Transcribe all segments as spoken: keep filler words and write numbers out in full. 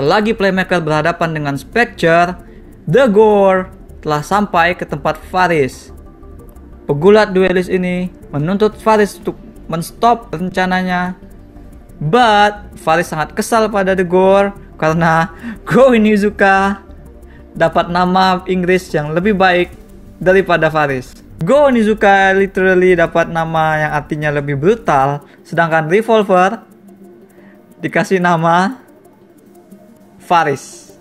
Selagi playmaker berhadapan dengan Spectre, The Gore telah sampai ke tempat Varis. Pegulat duelis ini menuntut Varis untuk menstop rencananya. But Varis sangat kesal pada The Gore karena Go Onizuka dapat nama Inggris yang lebih baik daripada Varis. Go Onizuka literally dapat nama yang artinya lebih brutal, sedangkan Revolver dikasih nama Varis.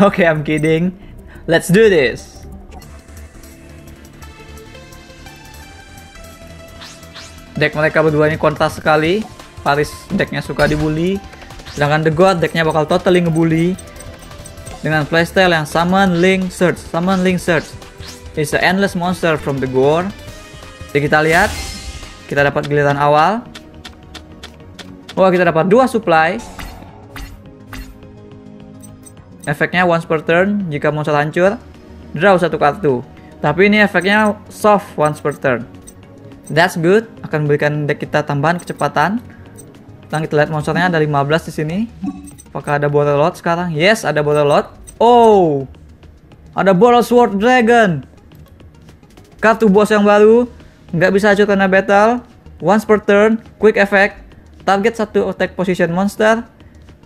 Oke, okay, I'm kidding. Let's do this. Deck mereka berdua ini kontras sekali. Varis decknya suka dibully, sedangkan The God decknya bakal totally ngebully dengan playstyle yang summon, link, search, summon, link, search. It's an endless monster from The Gore. Jadi kita lihat, kita dapat giliran awal. Wah, kita dapat dua supply. Efeknya once per turn jika monster hancur, draw satu kartu. Tapi ini efeknya soft once per turn. That's good, akan memberikan deck kita tambahan kecepatan. Sekarang kita lihat monsternya ada lima belas di sini. Apakah ada Borrelsword sekarang? Yes, ada Borrelsword. Oh, ada Borrelsword Dragon. Kartu bos yang baru, nggak bisa hancur karena battle. Once per turn, quick effect. Target satu attack position monster,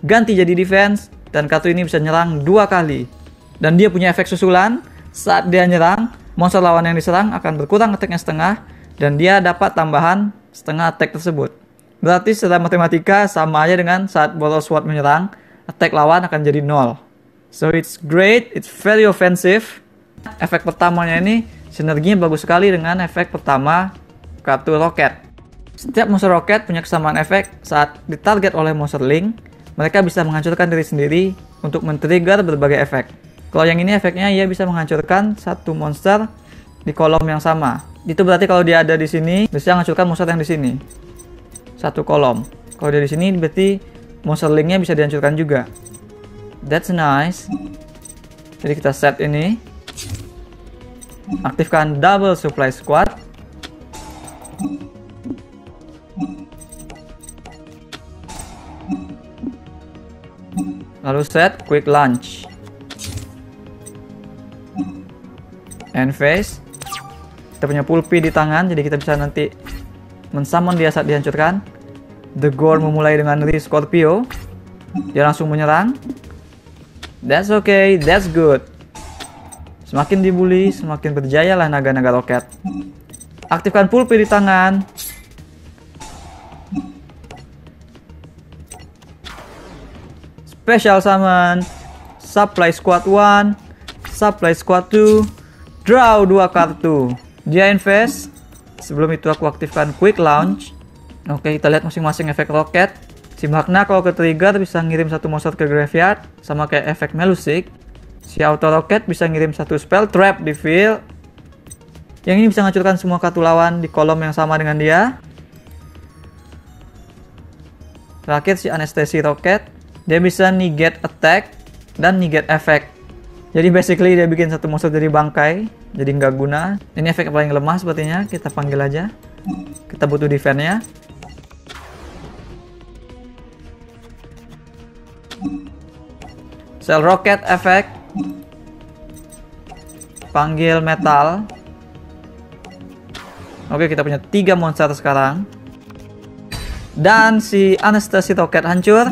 ganti jadi defense, dan kartu ini bisa nyerang dua kali. Dan dia punya efek susulan. Saat dia nyerang, monster lawan yang diserang akan berkurang attacknya setengah. Dan dia dapat tambahan setengah attack tersebut. Berarti secara matematika sama aja dengan saat Borrelsword menyerang, attack lawan akan jadi nol. So it's great, it's very offensive. Efek pertamanya ini sinerginya bagus sekali dengan efek pertama kartu roket. Setiap monster roket punya kesamaan efek. Saat ditarget oleh monster link, mereka bisa menghancurkan diri sendiri untuk men-trigger berbagai efek. Kalau yang ini efeknya ia bisa menghancurkan satu monster di kolom yang sama. Itu berarti kalau dia ada di sini, bisa menghancurkan monster yang di sini. Satu kolom. Kalau dia di sini, berarti monster linknya bisa dihancurkan juga. That's nice. Jadi kita set ini. Aktifkan double supply squad. Lalu set quick launch. End phase. Kita punya Pulpy di tangan, jadi kita bisa nanti mensummon dia saat dihancurkan. The Gore memulai dengan Ri Scorpio. Dia langsung menyerang. That's okay, that's good. Semakin dibully, semakin berjayalah naga-naga roket. Aktifkan Pulpy di tangan. Special summon. Supply Squad one. Supply Squad two. Draw dua kartu. Dia invest. Sebelum itu aku aktifkan quick launch. Oke, kita lihat masing-masing efek roket. Si Magna kalau ke trigger bisa ngirim satu monster ke graveyard, sama kayak efek Melusik. Si auto roket bisa ngirim satu spell trap di field. Yang ini bisa menghancurkan semua kartu lawan di kolom yang sama dengan dia. Terakhir si Anastasia roket, dia bisa negate attack dan negate efek. Jadi basically dia bikin satu monster dari bangkai, jadi nggak guna. Ini efek paling lemah sepertinya, kita panggil aja. Kita butuh defense-nya. Shelrokket efek. Panggil metal. Oke, kita punya tiga monster sekarang. Dan si Anastasia roket hancur.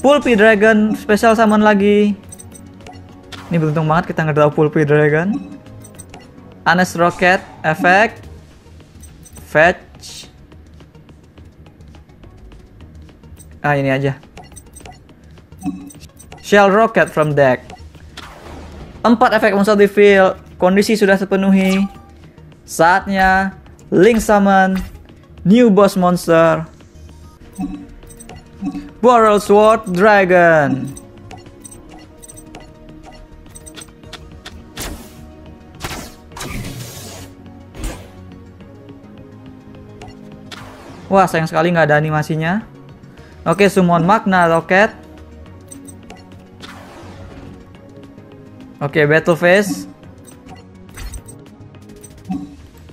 Pulpy Dragon special summon lagi. Ini beruntung banget kita ngedraw Pulpy Dragon. Anastasia efek. Fetch. Ah, ini aja. Shelrokket from deck. Empat efek monster di field. Kondisi sudah terpenuhi. Saatnya link summon new boss monster. Borrelsword Dragon. Wah, sayang sekali nggak ada animasinya. Oke, summon Magnarokket. Oke, battle phase.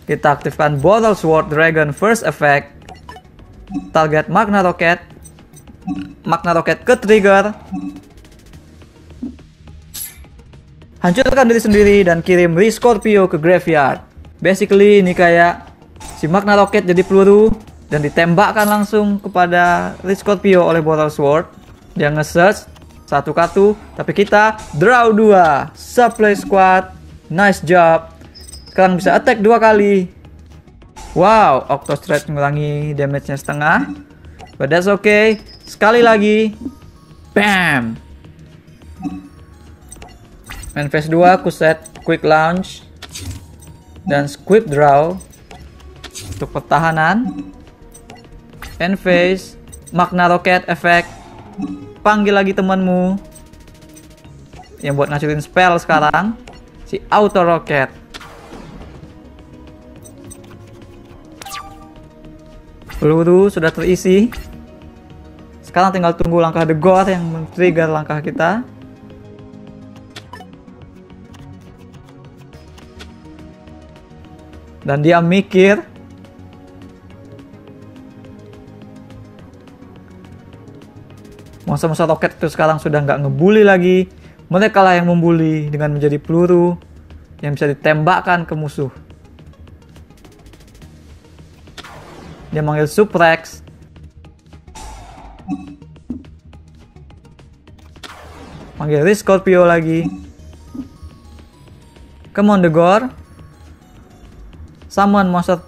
Kita aktifkan Borrelsword Dragon first effect. Target Magnarokket. Magnarokket ke trigger. Hancurkan diri sendiri dan kirim Ri Scorpio ke graveyard. Basically ini kayak si Magnarokket jadi peluru dan ditembakkan langsung kepada Ri Scorpio oleh Borrelsword. Dia nge-search satu kartu, tapi kita draw dua. Supply Squad, nice job. Sekarang bisa attack dua kali. Wow, Octostrike mengurangi damage-nya setengah. But that's okay. Sekali lagi. Bam. Main phase dua, aku set quick launch dan squib draw untuk pertahanan. End phase, Magnarokket effect. Panggil lagi temanmu yang buat ngacurin spell sekarang, si Octostrike. Peluru sudah terisi. Sekarang tinggal tunggu langkah The Gore yang men-trigger langkah kita. Dan dia mikir. Monster-monster roket itu sekarang sudah nggak ngebully lagi. Mereka lah yang membuli dengan menjadi peluru yang bisa ditembakkan ke musuh. Dia manggil Suprex. Manggil Ri Scorpio lagi. Come on The Gore. Summon monster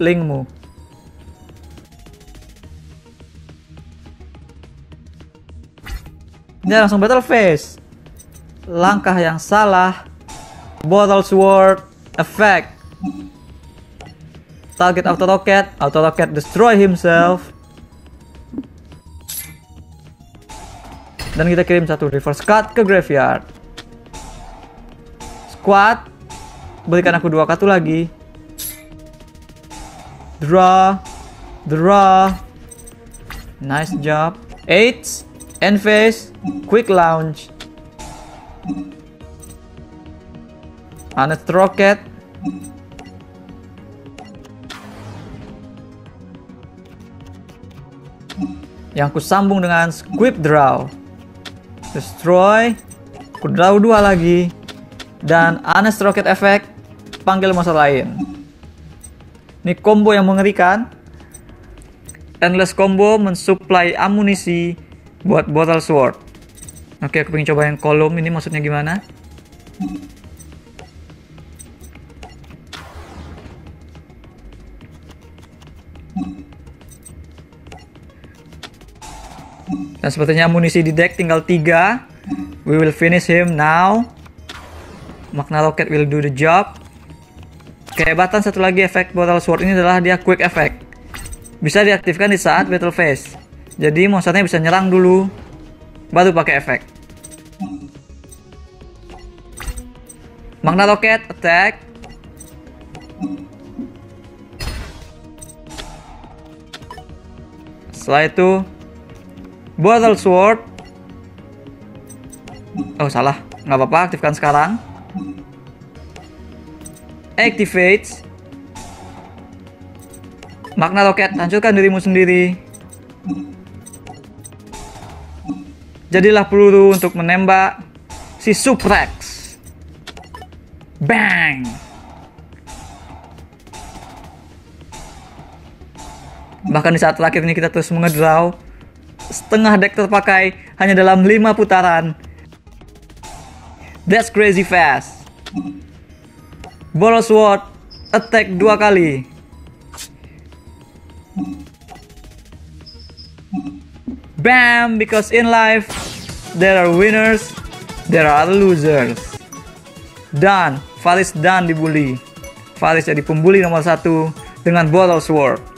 linkmu. Dia langsung battle phase. Langkah yang salah. Borrelsword effect. Target Octostrike. Octostrike destroy himself. Dan kita kirim satu reverse card ke graveyard. Squad, berikan aku dua kartu lagi. Draw, draw, nice job. Eight, end phase, quick launch. Anastasia. Yang ku sambung dengan squib draw, destroy. Ku draw dua lagi dan Anastasia effect panggil monster lain. Ini combo yang mengerikan. Endless combo mensuplai amunisi buat Borrelsword. Oke, aku pengen coba yang kolom ini maksudnya gimana? Dan sepertinya amunisi di deck tinggal tiga. We will finish him now. Magnarokket will do the job. Kehebatan satu lagi efek Borrelsword ini adalah dia quick effect. Bisa diaktifkan di saat battle phase. Jadi monsternya bisa nyerang dulu, baru pakai efek. Magnarokket attack. Setelah itu Borrelsword. Oh salah, nggak apa-apa, aktifkan sekarang. Activate Magnarokket, hancurkan dirimu sendiri. Jadilah peluru untuk menembak si Suprex. Bang. Bahkan di saat terakhir ini kita terus mengedraw. Setengah deck terpakai hanya dalam lima putaran. That's crazy fast. Borrelsword attack dua kali. Bam, because in life there are winners, there are losers. Dan Varis dan dibully. Varis jadi pembuli nomor satu dengan Borrelsword.